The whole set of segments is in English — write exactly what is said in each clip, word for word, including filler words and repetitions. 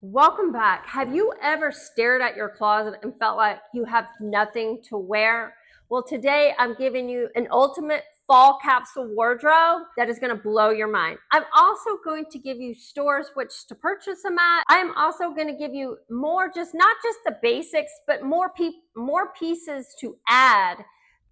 Welcome back. Have you ever stared at your closet and felt like you have nothing to wear? Well, today I'm giving you an ultimate fall capsule wardrobe that is going to blow your mind. I'm also going to give you stores which to purchase them at. I'm also going to give you more, just not just the basics, but more pe more pieces to add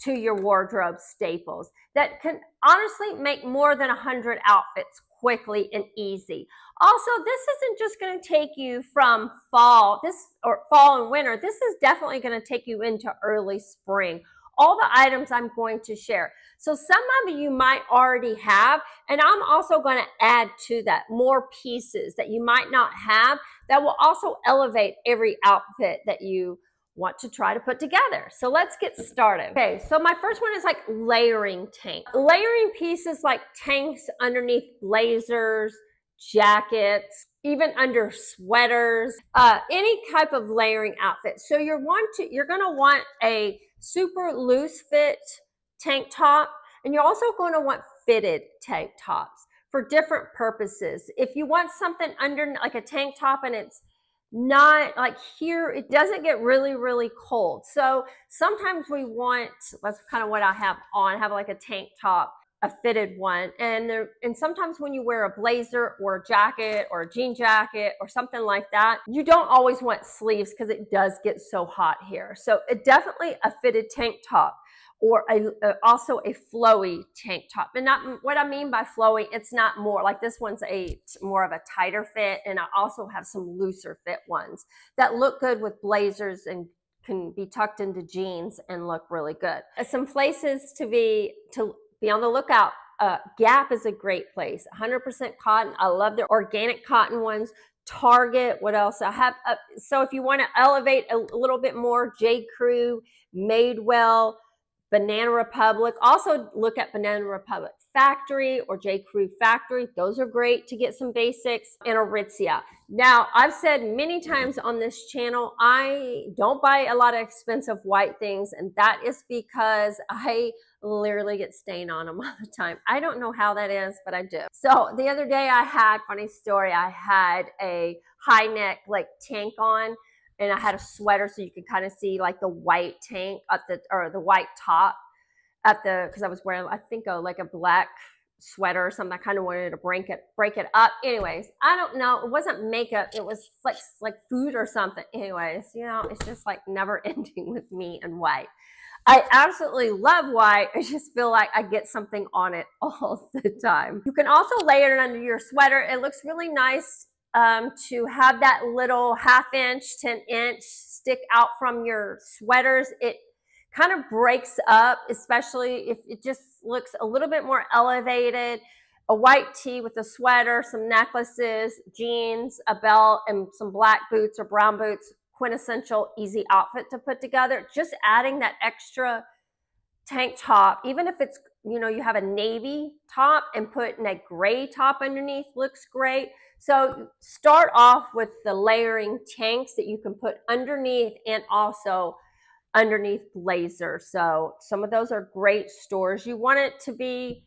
to your wardrobe staples that can honestly make more than one hundred outfits quickly and easy. Also, this isn't just going to take you from fall, this or fall and winter. This is definitely going to take you into early spring. All the items I'm going to share. So some of you might already have, and I'm also going to add to that more pieces that you might not have that will also elevate every outfit that you want to try to put together. So let's get started. Okay, so my first one is like layering tank. Layering pieces like tanks underneath blazers, jackets, even under sweaters, uh, any type of layering outfit. So you're want to you're going to want a super loose fit tank top, and you're also going to want fitted tank tops for different purposes. If you want something under like a tank top and it's not like here, it doesn't get really, really cold. So sometimes we want, that's kind of what I have on, have like a tank top, a fitted one. And there, and sometimes when you wear a blazer or a jacket or a jean jacket or something like that, you don't always want sleeves because it does get so hot here. So it definitely a fitted tank top or a, uh, also a flowy tank top. And not what I mean by flowy, it's not more like this one's a more of a tighter fit. And I also have some looser fit ones that look good with blazers and can be tucked into jeans and look really good. Some places to be, to be on the lookout. Uh, Gap is a great place. one hundred percent cotton. I love their organic cotton ones. Target. What else? I have. Uh, so if you want to elevate a little bit more, J. Crew, Madewell, Banana Republic. Also look at Banana Republic Factory or J. Crew Factory. Those are great to get some basics. And Aritzia. Now, I've said many times on this channel, I don't buy a lot of expensive white things, and that is because I literally get stain on them all the time. I don't know how that is, but I do. So the other day I had, funny story, I had a high neck like tank on, and I had a sweater, so you could kind of see like the white tank at the, or the white top at the, because I was wearing, I think, oh, like a black sweater or something. I kind of wanted to break it, break it up. Anyways, I don't know. It wasn't makeup. It was like, like food or something. Anyways, you know, it's just like never ending with me and white. I absolutely love white. I just feel like I get something on it all the time. You can also layer it under your sweater. It looks really nice. Um, to have that little half inch, ten inch stick out from your sweaters. It kind of breaks up, especially if it just looks a little bit more elevated. A white tee with a sweater, some necklaces, jeans, a belt, and some black boots or brown boots. Quintessential, easy outfit to put together. Just adding that extra tank top, even if it's, you know, you have a navy top and putting a gray top underneath looks great. So start off with the layering tanks that you can put underneath and also underneath blazer. So some of those are great stores. You want it to be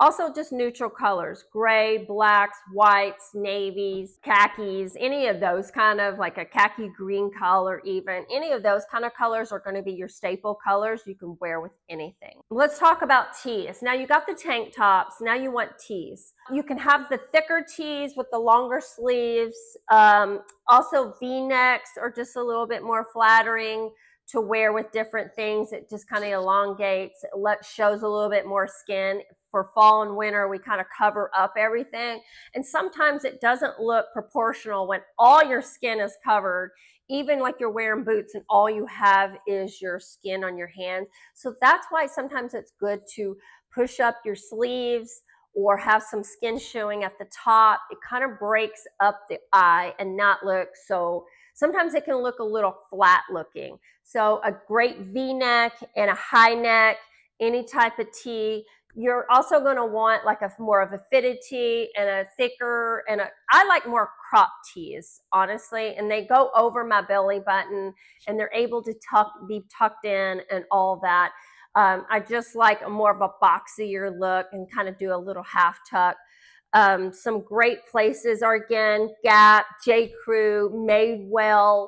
also just neutral colors, gray, blacks, whites, navies, khakis, any of those kind of like a khaki green color even. Any of those kind of colors are going to be your staple colors you can wear with anything. Let's talk about tees. Now you got the tank tops. Now you want tees. You can have the thicker tees with the longer sleeves. Um, also V-necks are just a little bit more flattering to wear with different things. It just kind of elongates. It let, shows a little bit more skin. For fall and winter, we kind of cover up everything. And sometimes it doesn't look proportional when all your skin is covered, even like you're wearing boots and all you have is your skin on your hands. So that's why sometimes it's good to push up your sleeves or have some skin showing at the top. It kind of breaks up the eye and not look so, sometimes it can look a little flat looking. So a great V-neck and a high neck, any type of tee. You're also going to want like a more of a fitted tee and a thicker and a, I like more crop tees, honestly, and they go over my belly button and they're able to tuck, be tucked in and all that. Um, I just like a more of a boxier look and kind of do a little half tuck. Um, some great places are, again, Gap, J. Crew, Madewell,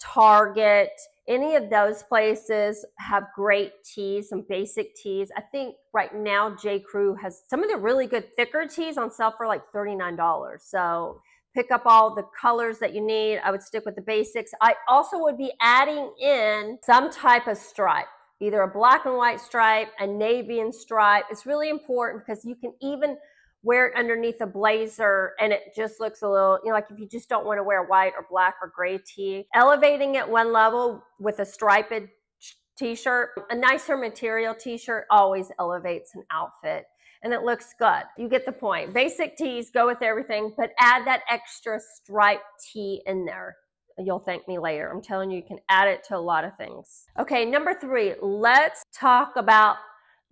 Target. Any of those places have great tees, some basic tees. I think right now J. Crew has some of the really good thicker tees on sale for like thirty-nine dollars. So pick up all the colors that you need. I would stick with the basics. I also would be adding in some type of stripe, either a black and white stripe, a navy and stripe. It's really important because you can even wear it underneath a blazer and it just looks a little, you know, like if you just don't want to wear a white or black or gray tee. Elevating it one level with a striped t-shirt, a nicer material t-shirt always elevates an outfit and it looks good. You get the point. Basic tees, go with everything, but add that extra striped tee in there. You'll thank me later. I'm telling you, you can add it to a lot of things. Okay, number three, let's talk about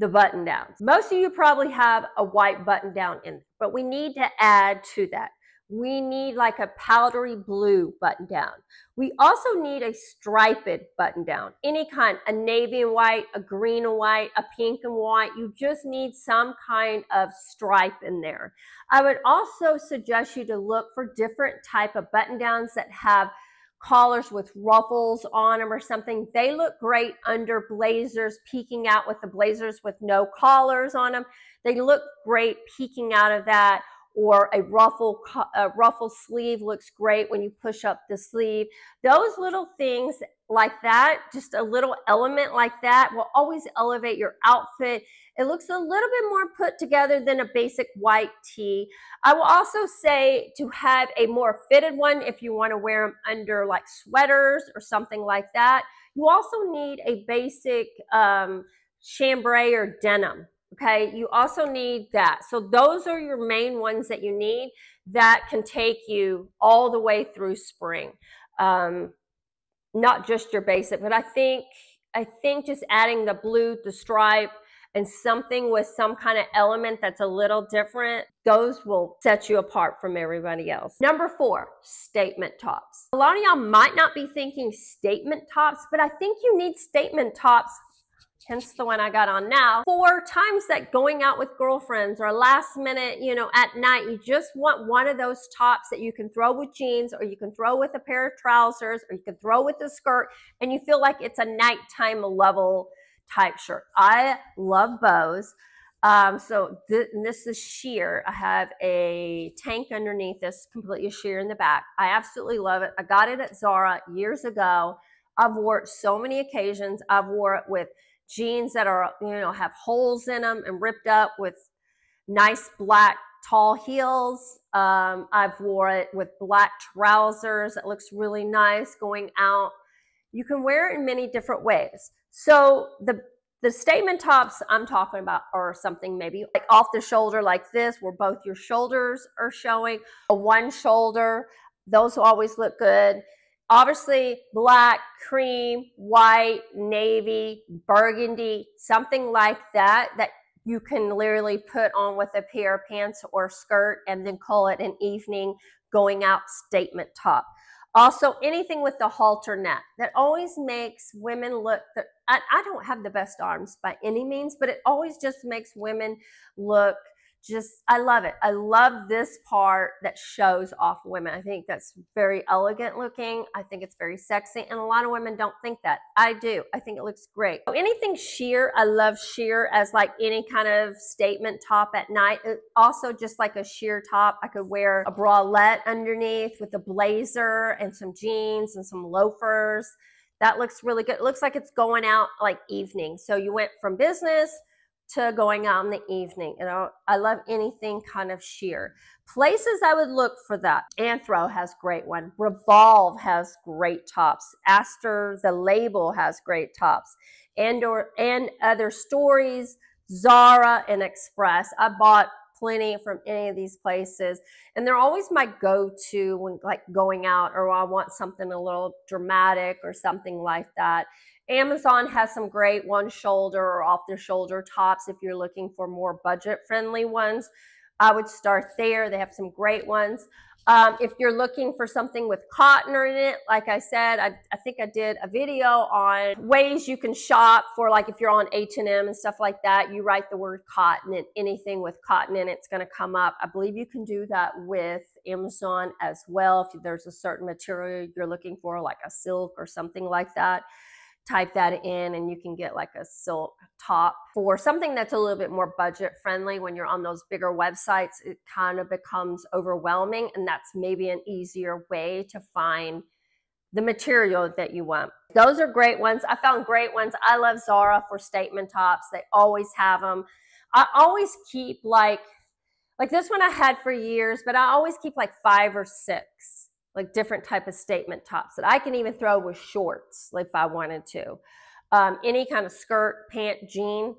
the button downs. Most of you probably have a white button down in, but we need to add to that. We need like a powdery blue button down. We also need a striped button down, any kind, a navy and white, a green and white, a pink and white. You just need some kind of stripe in there. I would also suggest you to look for different type of button downs that have collars with ruffles on them or something. They look great under blazers, peeking out with the blazers with no collars on them. They look great peeking out of that, or a ruffle, a ruffle sleeve looks great when you push up the sleeve. Those little things like that, just a little element like that will always elevate your outfit. It looks a little bit more put together than a basic white tee. I will also say to have a more fitted one if you want to wear them under like sweaters or something like that. You also need a basic um, chambray or denim. Okay, you also need that. So those are your main ones that you need that can take you all the way through spring. Um, not just your basic, but I think I think just adding the blue, the stripe, and something with some kind of element that's a little different, those will set you apart from everybody else. Number four, statement tops. A lot of y'all might not be thinking statement tops, but I think you need statement tops, hence the one I got on now, for times that going out with girlfriends or last minute, you know, at night, you just want one of those tops that you can throw with jeans, or you can throw with a pair of trousers, or you can throw with a skirt, and you feel like it's a nighttime level type shirt. I love bows. Um, so th this is sheer. I have a tank underneath this, completely sheer in the back. I absolutely love it. I got it at Zara years ago. I've wore it so many occasions. I've wore it with jeans that are, you know, have holes in them and ripped up, with nice black tall heels. Um, I've wore it with black trousers. It looks really nice going out. You can wear it in many different ways. So the, the statement tops I'm talking about are something maybe like off the shoulder like this, where both your shoulders are showing, a one shoulder. Those will always look good. Obviously, black, cream, white, navy, burgundy, something like that, that you can literally put on with a pair of pants or skirt and then call it an evening going out statement top. Also, anything with the halter neck that always makes women look, the, I, I don't have the best arms by any means, but it always just makes women look just, I love it. I love this part that shows off women. I think that's very elegant looking. I think it's very sexy. And a lot of women don't think that. I do. I think it looks great. So anything sheer, I love sheer as like any kind of statement top at night. It also just like a sheer top. I could wear a bralette underneath with a blazer and some jeans and some loafers. That looks really good. It looks like it's going out like evening. So you went from business to going out in the evening. You know, I love anything kind of sheer. Places I would look for that. Anthro has great one. Revolve has great tops. Astor, the label, has great tops. Andor and Other Stories, Zara, and Express. I bought plenty from any of these places, and they're always my go-to when like going out, or I want something a little dramatic or something like that. Amazon has some great one shoulder or off the shoulder tops if you're looking for more budget friendly ones. I would start there. They have some great ones. Um, if you're looking for something with cotton in it, like I said, I, I think I did a video on ways you can shop for, like if you're on H and M and stuff like that, you write the word cotton and anything with cotton in it's going to come up. I believe you can do that with Amazon as well. If there's a certain material you're looking for, like a silk or something like that, type that in and you can get like a silk top for something that's a little bit more budget friendly. When you're on those bigger websites, it kind of becomes overwhelming, and that's maybe an easier way to find the material that you want. Those are great ones. I found great ones. I love Zara for statement tops. They always have them. I always keep like, like this one I had for years, but I always keep like five or six. Like different type of statement tops that I can even throw with shorts if I wanted to. Um, any kind of skirt, pant, jean,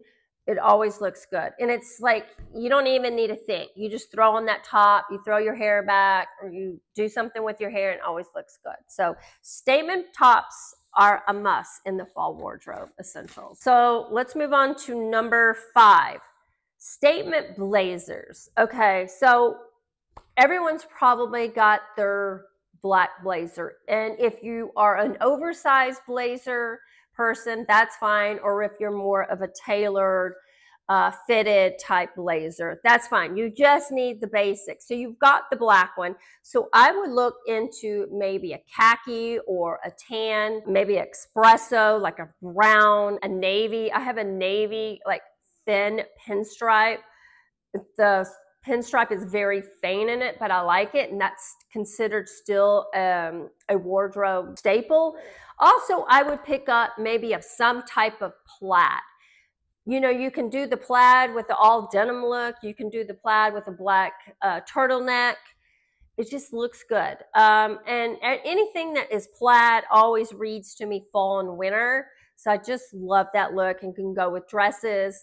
it always looks good. And it's like, you don't even need to think. You just throw on that top, you throw your hair back, or you do something with your hair and it always looks good. So statement tops are a must in the fall wardrobe essentials. So let's move on to number five, statement blazers. Okay, so everyone's probably got their black blazer, and if you are an oversized blazer person, that's fine, or if you're more of a tailored uh, fitted type blazer, that's fine. You just need the basics. So you've got the black one, so I would look into maybe a khaki or a tan, maybe espresso, like a brown, a navy. I have a navy like thin pinstripe. The pinstripe is very faint in it, but I like it, and that's considered still um, a wardrobe staple. Also, I would pick up maybe of some type of plaid. You know, you can do the plaid with the all denim look. You can do the plaid with a black uh, turtleneck. It just looks good. Um, and, and anything that is plaid always reads to me fall and winter. So I just love that look, and can go with dresses.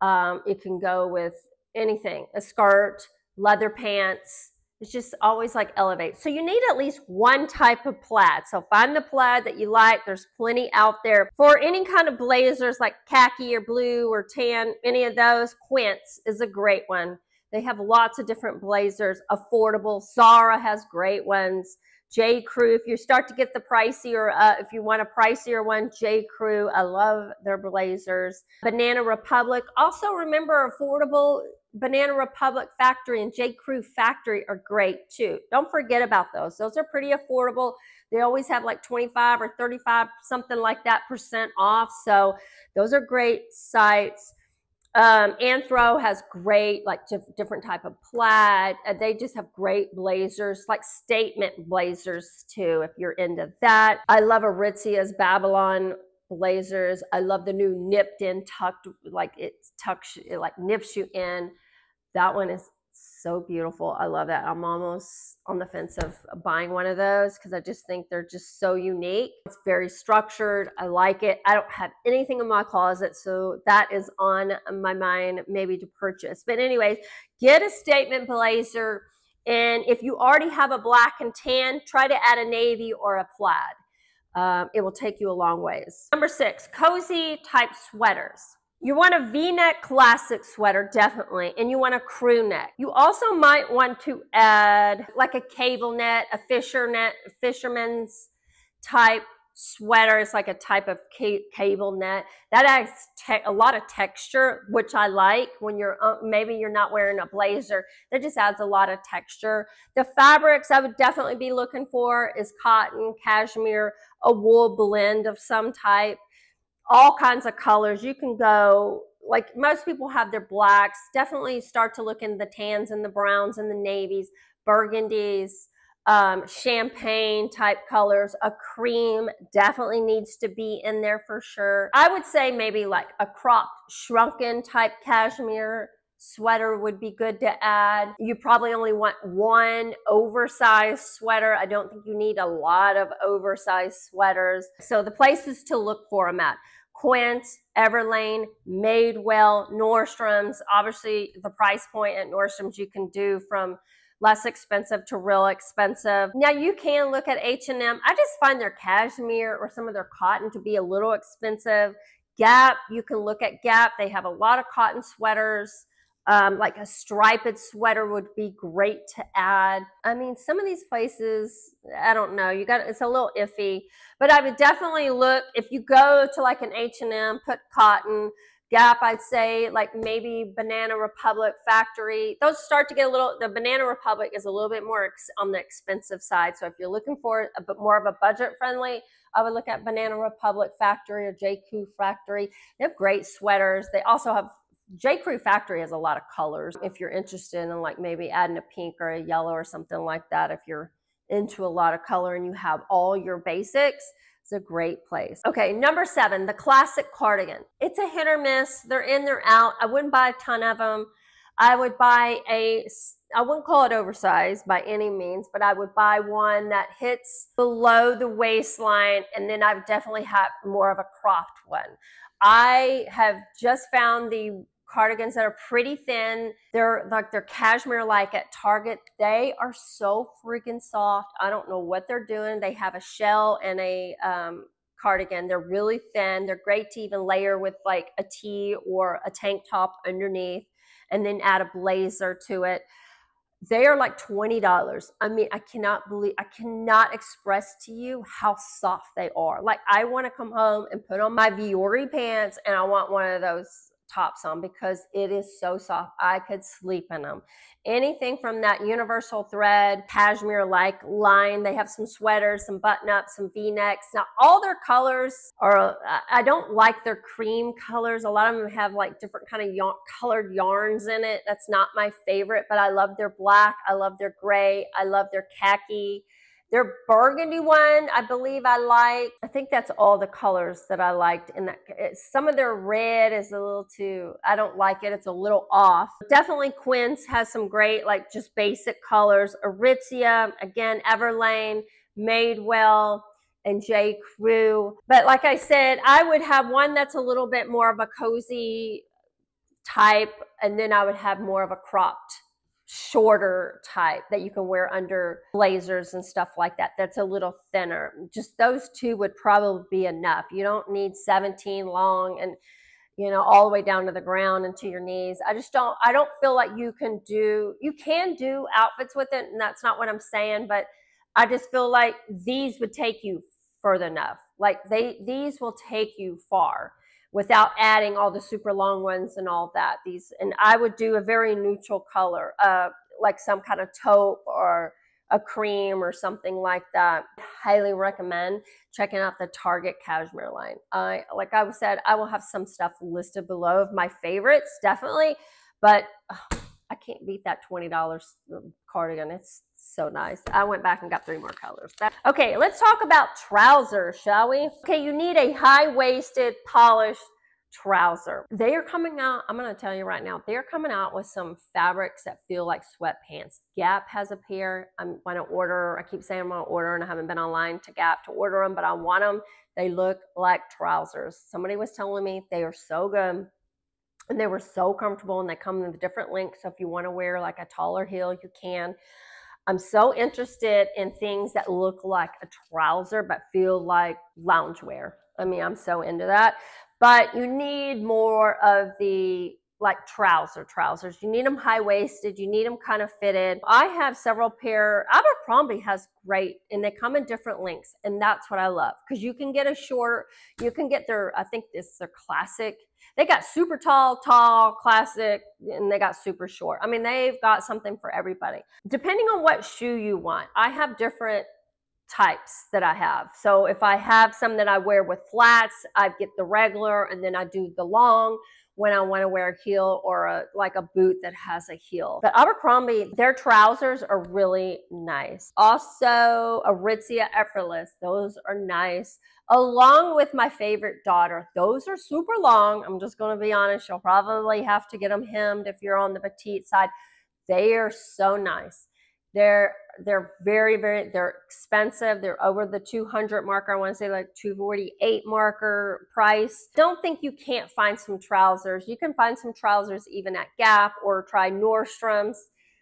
Um, it can go with anything, a skirt, leather pants. It's just always like elevate. So you need at least one type of plaid. So find the plaid that you like. There's plenty out there. For any kind of blazers like khaki or blue or tan, any of those, Quince is a great one. They have lots of different blazers, affordable. Zara has great ones. J. Crew, if you start to get the pricier, uh, if you want a pricier one, J. Crew, I love their blazers. Banana Republic, also remember affordable. Banana Republic Factory and J. Crew Factory are great too. Don't forget about those. Those are pretty affordable. They always have like twenty-five or thirty-five, something like that percent off. So those are great sites. Um, Anthro has great, like different type of plaid. They just have great blazers, like statement blazers too, if you're into that. I love Aritzia's Babylon blazers. I love the new nipped in, tucked, like it tucks, it like nips you in. That one is so beautiful. I love that. I'm almost on the fence of buying one of those because I just think they're just so unique. It's very structured. I like it. I don't have anything in my closet, so that is on my mind maybe to purchase. But anyways, get a statement blazer, and if you already have a black and tan, try to add a navy or a plaid. Um, it will take you a long ways. Number six, cozy type sweaters. You want a V-neck classic sweater, definitely, and you want a crew neck. You also might want to add like a cable net, a fisher net, a fisherman's type sweater. It's like a type of ca cable net. That adds a lot of texture, which I like when you're, uh, maybe you're not wearing a blazer. That just adds a lot of texture. The fabrics I would definitely be looking for is cotton, cashmere, a wool blend of some type. All kinds of colors. You can go, like most people have their blacks, definitely start to look in the tans and the browns and the navies, burgundies, um, champagne type colors. A cream definitely needs to be in there for sure. I would say maybe like a cropped, shrunken type cashmere sweater would be good to add. You probably only want one oversized sweater. I don't think you need a lot of oversized sweaters. So the places to look for them at: Quince, Everlane, Madewell, Nordstrom's. Obviously, the price point at Nordstrom's you can do from less expensive to real expensive. Now you can look at H and M. I just find their cashmere or some of their cotton to be a little expensive. Gap, you can look at Gap. They have a lot of cotton sweaters. Um, like a striped sweater would be great to add. I mean, some of these places, I don't know. You got, it's a little iffy, but I would definitely look, if you go to like an H and M, put cotton. Gap, I'd say like maybe Banana Republic, Factory. Those start to get a little, the Banana Republic is a little bit more ex, on the expensive side. So if you're looking for a bit more of a budget friendly, I would look at Banana Republic, Factory, or J. Crew Factory. They have great sweaters. They also have, J. Crew Factory has a lot of colors. If you're interested in like maybe adding a pink or a yellow or something like that, if you're into a lot of color and you have all your basics, it's a great place. Okay, number seven, the classic cardigan. It's a hit or miss. They're in, they're out. I wouldn't buy a ton of them. I would buy a, I wouldn't call it oversized by any means, but I would buy one that hits below the waistline, and then I would definitely have more of a cropped one. I have just found the cardigans that are pretty thin. They're like, they're cashmere like at Target. They are so freaking soft. I don't know what they're doing. They have a shell and a um, cardigan. They're really thin. They're great to even layer with like a tee or a tank top underneath and then add a blazer to it. They are like twenty dollars. I mean, I cannot believe, I cannot express to you how soft they are. Like, I want to come home and put on my Vuori pants and I want one of those tops on because it is so soft. I could sleep in them. Anything from that Universal Thread, cashmere-like line. They have some sweaters, some button-ups, some V-necks. Now, all their colors are, I don't like their cream colors. A lot of them have like different kind of yarn, colored yarns in it. That's not my favorite, but I love their black. I love their gray. I love their khaki. Their burgundy one, I believe I like. I think that's all the colors that I liked. And some of their red is a little too, I don't like it. It's a little off. Definitely Quince has some great, like just basic colors. Aritzia, again, Everlane, Madewell, and J. Crew. But like I said, I would have one that's a little bit more of a cozy type. And then I would have more of a cropped, shorter type that you can wear under blazers and stuff like that. That's a little thinner. Just those two would probably be enough. You don't need seventeen long and, you know, all the way down to the ground and to your knees. I just don't, I don't feel like you can do, you can do outfits with it, and that's not what I'm saying, but I just feel like these would take you further enough. Like they, these will take you far without adding all the super long ones and all that. These, and I would do a very neutral color, uh, like some kind of taupe or a cream or something like that. Highly recommend checking out the Target cashmere line. I, uh, like I said, I will have some stuff listed below of my favorites, definitely, but uh, I can't beat that twenty dollar cardigan. It's so nice. I went back and got three more colors. That, okay, let's talk about trousers, shall we? Okay, you need a high-waisted polished trouser. They are coming out, I'm going to tell you right now, they're coming out with some fabrics that feel like sweatpants. Gap has a pair. I'm going to order, I keep saying I'm going to order, and I haven't been online to Gap to order them, but I want them. They look like trousers. Somebody was telling me they are so good. And they were so comfortable, and they come in different lengths. So if you want to wear like a taller heel, you can. I'm so interested in things that look like a trouser but feel like loungewear. I mean, I'm so into that. But you need more of the like trouser trousers. You need them high-waisted. You need them kind of fitted. I have several pair. Abercrombie has great, and they come in different lengths, and that's what I love because you can get a shorter. You can get their, I think this, their classic. They got super tall, tall, classic, and they got super short. I mean, they've got something for everybody. Depending on what shoe you want, I have different types that I have. So if I have some that I wear with flats, I get the regular, and then I do the long when I want to wear a heel or a, like a boot that has a heel. But Abercrombie, their trousers are really nice. Also, Aritzia Effortless, those are nice. Along with my favorite Daughter, those are super long. I'm just going to be honest, you'll probably have to get them hemmed if you're on the petite side. They are so nice. They're they're very, very, they're expensive. They're over the two hundred marker. I want to say like two forty-eight marker price. Don't think you can't find some trousers. You can find some trousers even at Gap or try Nordstrom's,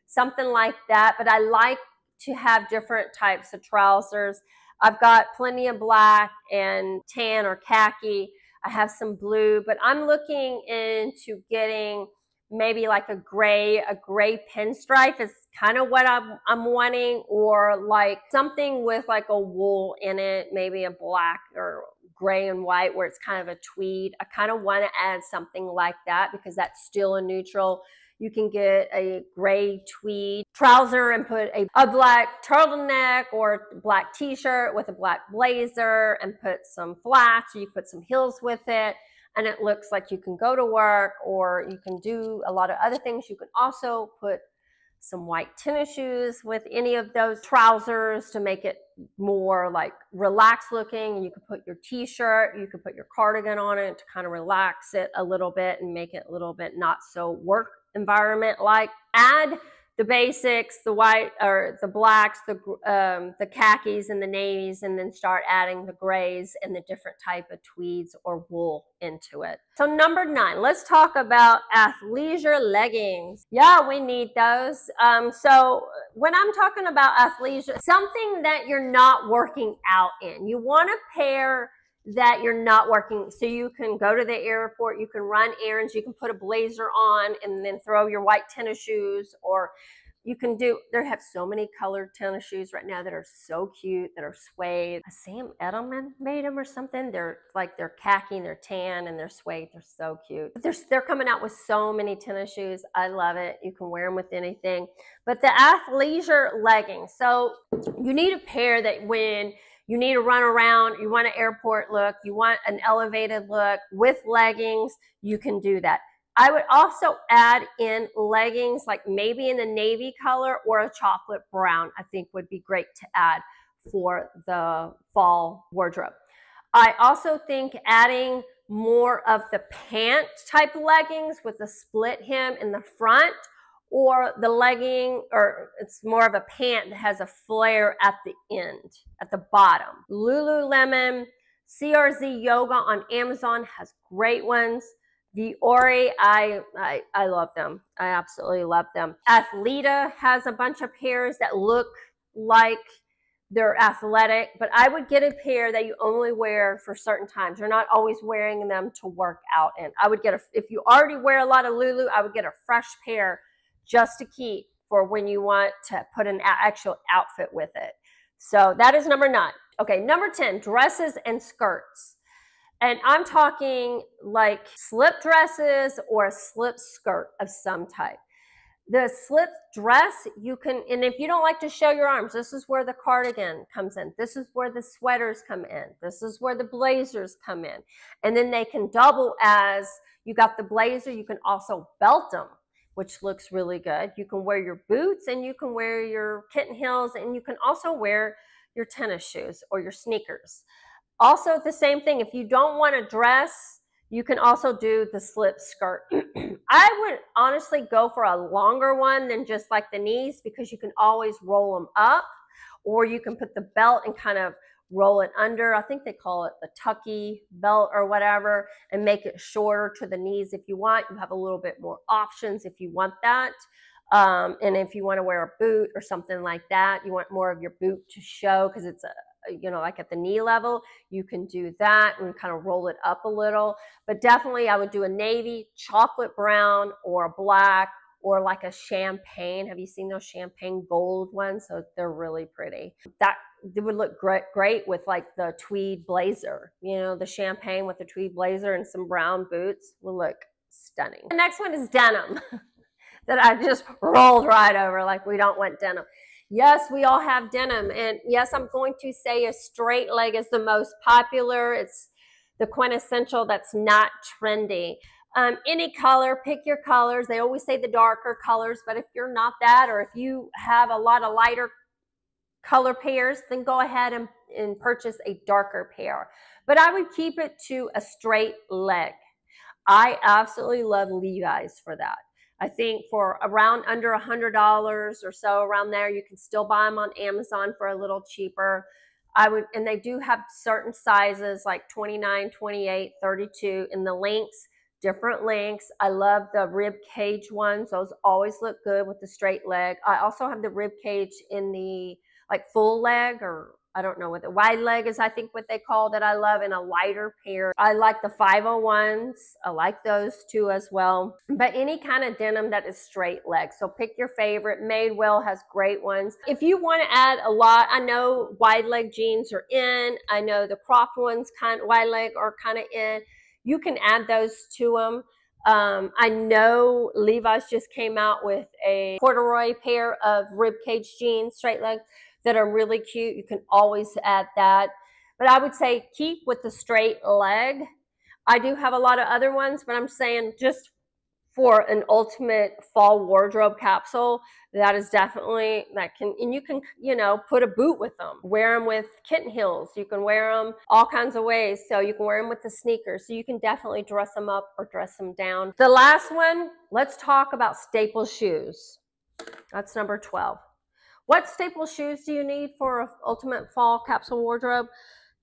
something like that. But I like to have different types of trousers. I've got plenty of black and tan or khaki. I have some blue, but I'm looking into getting maybe like a gray, a gray pinstripe is kind of what I'm, I'm wanting, or like something with like a wool in it, maybe a black or gray and white where it's kind of a tweed. I kind of want to add something like that because that's still a neutral. You can get a gray tweed trouser and put a, a black turtleneck or black t-shirt with a black blazer and put some flats, or you put some heels with it. And it looks like you can go to work, or you can do a lot of other things. You can also put some white tennis shoes with any of those trousers to make it more like relaxed looking. You can put your t-shirt, you can put your cardigan on it to kind of relax it a little bit and make it a little bit not so work environment like. Add the basics, the white or the blacks, the um, the khakis and the navies, and then start adding the grays and the different type of tweeds or wool into it. So number nine, let's talk about athleisure leggings. Yeah, we need those. Um, so when I'm talking about athleisure, something that you're not working out in, you want to pair that you're not working. So you can go to the airport, you can run errands, you can put a blazer on and then throw your white tennis shoes, or you can do, there have so many colored tennis shoes right now that are so cute, that are suede. Sam Edelman made them or something. They're like, they're khaki and they're tan and they're suede. They're so cute. But they're, they're coming out with so many tennis shoes. I love it. You can wear them with anything. But the athleisure leggings. So you need a pair that when you need to run around, you want an airport look, you want an elevated look with leggings, you can do that. I would also add in leggings, like maybe in a navy color or a chocolate brown, I think would be great to add for the fall wardrobe. I also think adding more of the pant type leggings with the split hem in the front, or the legging, or it's more of a pant that has a flare at the end, at the bottom. Lululemon, C R Z Yoga on Amazon has great ones. Vuori, I, I I love them. I absolutely love them. Athleta has a bunch of pairs that look like they're athletic, but I would get a pair that you only wear for certain times. You're not always wearing them to work out in. I would get a, if you already wear a lot of Lulu, I would get a fresh pair just to keep for when you want to put an actual outfit with it. So that is number nine. Okay, number ten, dresses and skirts. And I'm talking like slip dresses or a slip skirt of some type. The slip dress, you can, and if you don't like to show your arms, this is where the cardigan comes in. This is where the sweaters come in. This is where the blazers come in. And then they can double as, you got the blazer, you can also belt them, which looks really good. You can wear your boots and you can wear your kitten heels, and you can also wear your tennis shoes or your sneakers. Also the same thing, if you don't want to dress, you can also do the slip skirt. I would honestly go for a longer one than just like the knees, because you can always roll them up, or you can put the belt and kind of roll it under. I think they call it the tucky belt or whatever, and make it shorter to the knees if you want. You have a little bit more options if you want that. Um, and if you want to wear a boot or something like that, you want more of your boot to show because it's, a, you know, like at the knee level, you can do that and kind of roll it up a little. But definitely I would do a navy, chocolate brown, or a black, or like a champagne. Have you seen those champagne gold ones? So they're really pretty. That they would look great, great with like the tweed blazer, you know, the champagne with the tweed blazer and some brown boots will look stunning. The next one is denim that I just rolled right over. Like, we don't want denim. Yes, we all have denim. And yes, I'm going to say a straight leg is the most popular. It's the quintessential that's not trendy. Um, any color, pick your colors. They always say the darker colors, but if you're not that, or if you have a lot of lighter color pairs, then go ahead and, and purchase a darker pair. But I would keep it to a straight leg. I absolutely love Levi's for that. I think for around under one hundred dollars or so, around there, you can still buy them on Amazon for a little cheaper. I would, and they do have certain sizes like twenty-nine, twenty-eight, thirty-two in the lengths. Different lengths. I love the rib cage ones. Those always look good with the straight leg. I also have the rib cage in the like full leg or I don't know what the wide leg is, I think what they call that I love, and a lighter pair. I like the five oh ones. I like those too as well. But any kind of denim that is straight leg. So pick your favorite. Madewell has great ones. If you want to add a lot, I know wide leg jeans are in. I know the cropped ones, kind wide leg are kind of in. You can add those to them. Um, I know Levi's just came out with a corduroy pair of ribcage jeans, straight leg, that are really cute. You can always add that. But I would say keep with the straight leg. I do have a lot of other ones, but I'm saying just for an ultimate fall wardrobe capsule, that is definitely, that can, and you can, you know, put a boot with them, wear them with kitten heels. You can wear them all kinds of ways. So you can wear them with the sneakers. So you can definitely dress them up or dress them down. The last one, let's talk about staple shoes. That's number twelve. What staple shoes do you need for an ultimate fall capsule wardrobe?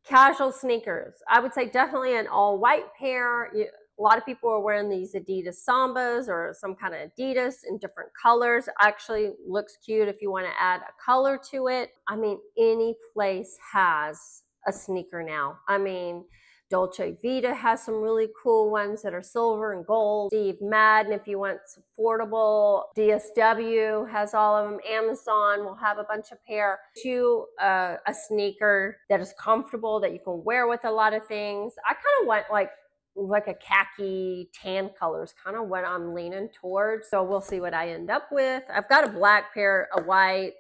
Casual sneakers. I would say definitely an all white pair. You, A lot of people are wearing these Adidas Sambas or some kind of Adidas in different colors. Actually looks cute if you want to add a color to it. I mean, any place has a sneaker now. I mean, Dolce Vita has some really cool ones that are silver and gold. Steve Madden, if you want affordable. D S W has all of them. Amazon will have a bunch of pair. To uh, a sneaker that is comfortable, that you can wear with a lot of things. I kind of want like like a khaki tan color is kind of what I'm leaning towards. So we'll see what I end up with. I've got a black pair, a white,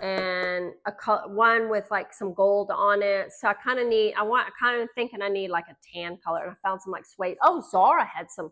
and a one with like some gold on it. So I kind of need, I want, I kind of thinking I need like a tan color. And I found some like suede. Oh, Zara had some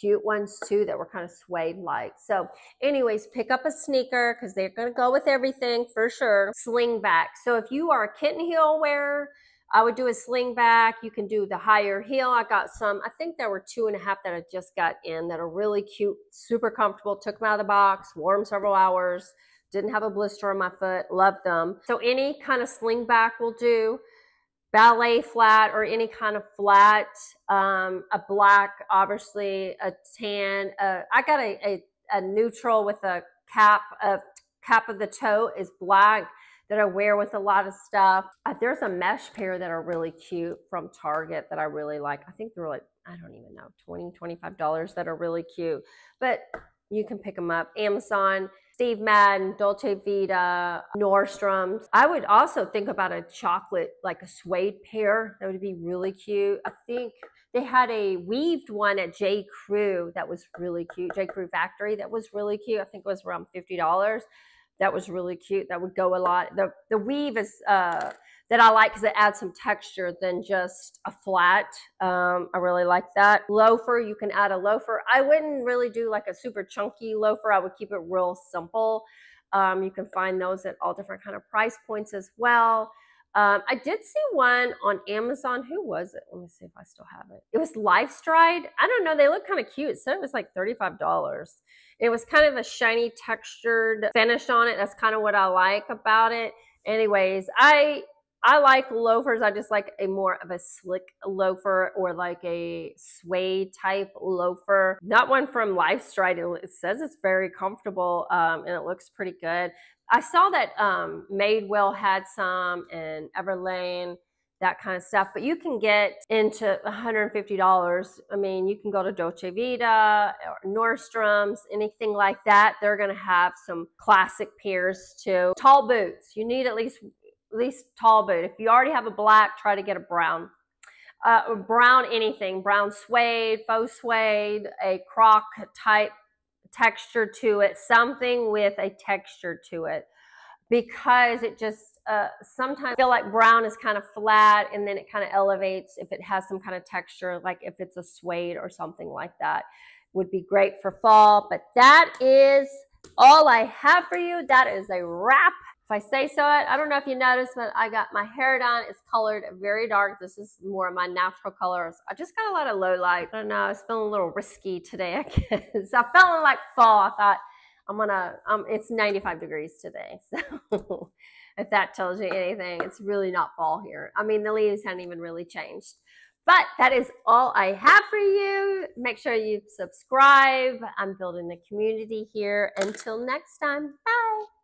cute ones too that were kind of suede-like. So anyways, pick up a sneaker because they're going to go with everything for sure. Sling back. So if you are a kitten heel wearer, I would do a sling back. You can do the higher heel. I got some, I think there were two and a half that I just got in that are really cute, super comfortable, took them out of the box, wore them several hours, didn't have a blister on my foot, loved them. So any kind of sling back will do. Ballet flat or any kind of flat, um, a black, obviously, a tan. Uh, I got a, a, a neutral with a cap, a cap of the toe is black, that I wear with a lot of stuff. Uh, there's a mesh pair that are really cute from Target that I really like. I think they're like, I don't even know, twenty dollars, twenty-five dollars that are really cute. But you can pick them up. Amazon, Steve Madden, Dolce Vita, Nordstrom. I would also think about a chocolate, like a suede pair. That would be really cute. I think they had a weaved one at J. Crew that was really cute. J. Crew Factory that was really cute. I think it was around fifty dollars. That was really cute. That would go a lot. The the weave is uh, that I like because it adds some texture than just a flat. Um, I really like that. Loafer, you can add a loafer. I wouldn't really do like a super chunky loafer. I would keep it real simple. Um, you can find those at all different kind of price points as well. Um, I did see one on Amazon. Who was it? Let me see if I still have it. It was LifeStride. I don't know. They look kind of cute. It said it was like thirty-five dollars. It was kind of a shiny textured finish on it. That's kind of what I like about it. Anyways, I I like loafers. I just like a more of a slick loafer or like a suede type loafer. That one from LifeStride, it says it's very comfortable um, and it looks pretty good. I saw that um, Madewell had some and Everlane, that kind of stuff. But you can get into one hundred fifty dollars. I mean, you can go to Dolce Vita or Nordstrom's, anything like that. They're going to have some classic pairs too. Tall boots. You need at least at least tall boot. If you already have a black, try to get a brown. Uh, or brown anything. Brown suede, faux suede, a croc type texture to it, something with a texture to it, because it just uh sometimes I feel like brown is kind of flat and then it kind of elevates if it has some kind of texture, like if it's a suede or something like that would be great for fall. But that is all I have for you. That is a wrap. If I say so, I don't know if you noticed, but I got my hair done. It's colored very dark. This is more of my natural colors. I just got a lot of low light. I don't know. I was feeling a little risky today, I guess. I felt like fall. I thought I'm gonna, um, it's ninety-five degrees today. So if that tells you anything, it's really not fall here. I mean, the leaves haven't even really changed. But that is all I have for you. Make sure you subscribe. I'm building a community here. Until next time, bye.